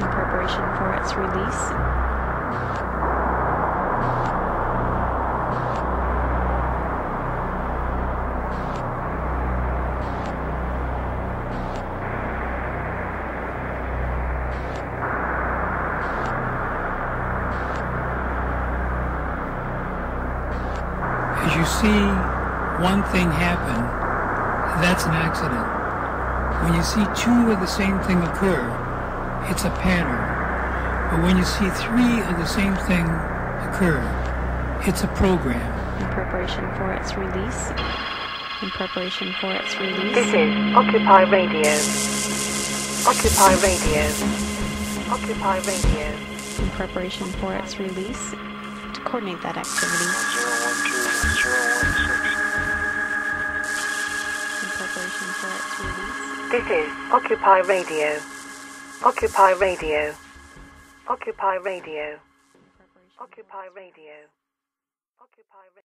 in preparation for its release. You see one thing happen, that's an accident. When you see two of the same thing occur, it's a pattern. But when you see three of the same thing occur, it's a program. In preparation for its release. In preparation for its release. This is Occupy Radio. Occupy Radio. Occupy Radio. In preparation for its release. To coordinate that activity. 012 016. In preparation for its release. This is Occupy Radio. Occupy Radio. Occupy Radio. Occupy Radio. Occupy Radio.